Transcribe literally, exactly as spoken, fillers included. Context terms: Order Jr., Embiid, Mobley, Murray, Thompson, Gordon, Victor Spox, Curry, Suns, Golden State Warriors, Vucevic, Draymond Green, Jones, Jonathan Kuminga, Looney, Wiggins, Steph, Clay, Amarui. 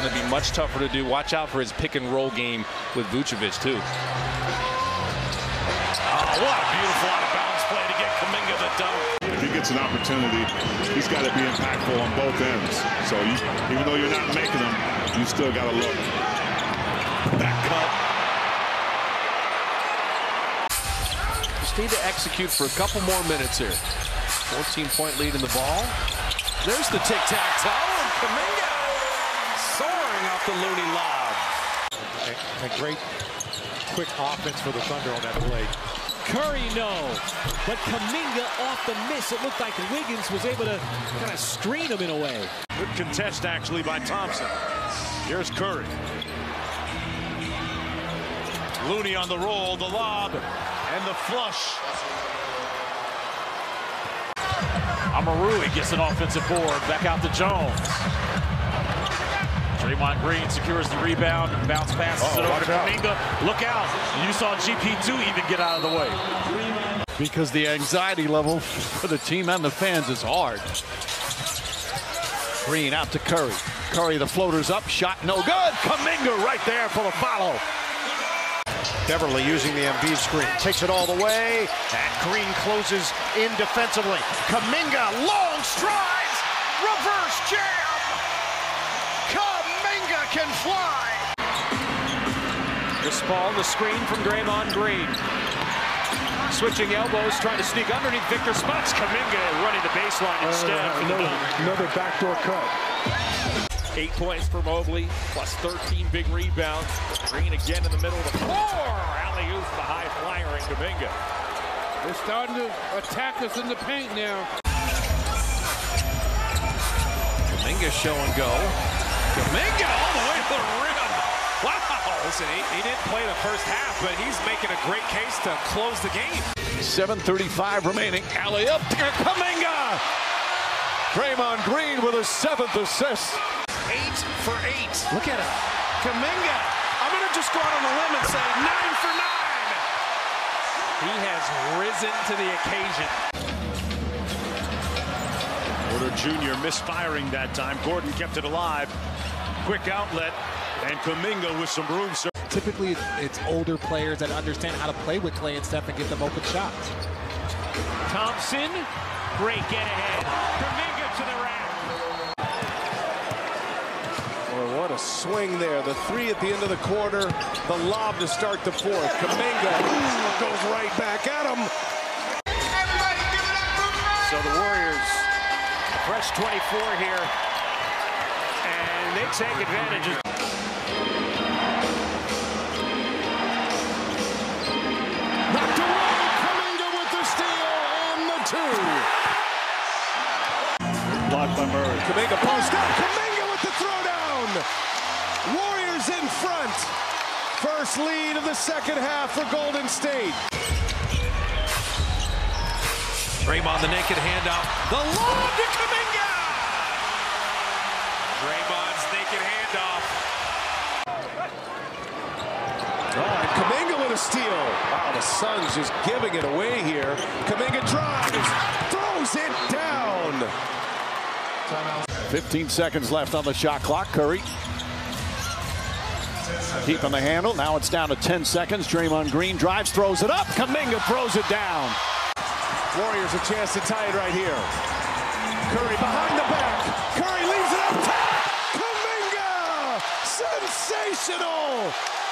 going to be much tougher to do. Watch out for his pick and roll game with Vucevic, too. Oh, what a beautiful out-of-bounds play to get Kuminga the dunk. If he gets an opportunity, he's got to be impactful on both ends. So you, even though you're not making them, you still got to look. That cut. Just need to execute for a couple more minutes here. fourteen-point lead in the ball. There's the tic-tac-toe, and Kuminga soaring off the Looney lob. A, a great quick offense for the Thunder on that play. Curry, no, but Kuminga off the miss. It looked like Wiggins was able to kind of screen him in a way. Good contest, actually, by Thompson. Here's Curry. Looney on the roll, the lob, and the flush. Amarui gets an offensive board, back out to Jones. Draymond Green secures the rebound, and bounce passes uh-oh, it over to Kuminga. Look out, you saw G P two even get out of the way. Because the anxiety level for the team and the fans is hard. Green out to Curry. Curry, the floater's up, shot no good. Kuminga right there for the follow. Beverly using the Embiid screen, takes it all the way, and Green closes in defensively. Kuminga, long strides, reverse jam! Kuminga can fly! Chris Paul, the screen from Draymond Green. Switching elbows, trying to sneak underneath Victor Spox. Kuminga running the baseline instead. Uh, another, another backdoor cut. Eight points for Mobley, plus thirteen big rebounds. Green again in the middle of the floor. Alley-oop, the high flyer in Kuminga. They're starting to attack us in the paint now. Kuminga show and go. Kuminga all the way to the rim. Wow! Listen, he, he didn't play the first half, but he's making a great case to close the game. seven thirty-five remaining. Alley-oop to Kuminga. Draymond Green with his seventh assist. Eight for eight. Look at him. Kuminga. I'm going to just go out on a limb and say nine for nine. He has risen to the occasion. Order Junior misfiring that time. Gordon kept it alive. Quick outlet. And Kuminga with some room. Typically, it's older players that understand how to play with Clay and Steph and get them open shots. Thompson. Great get ahead. Kuminga to the rack. What a swing there. The three at the end of the quarter. The lob to start the fourth. Kuminga goes right back at him. Everybody give it up for Murray. So the Warriors, fresh twenty-four here. And they take advantage of knocked away. Kuminga with the steal and the two. Blocked by Murray. Kuminga post up. Kuminga with the throw down. Warriors in front. First lead of the second half for Golden State. Draymond, the naked handoff. The lob to Kuminga! Draymond's naked handoff. Oh, and Kuminga with a steal. Wow, the Suns just giving it away here. Kuminga drives, throws it down. Timeout. fifteen seconds left on the shot clock. Curry keeping the handle. Now it's down to ten seconds. Draymond Green drives, throws it up. Kuminga throws it down. Warriors a chance to tie it right here. Curry behind the back. Curry leaves it up top. Kuminga! Sensational!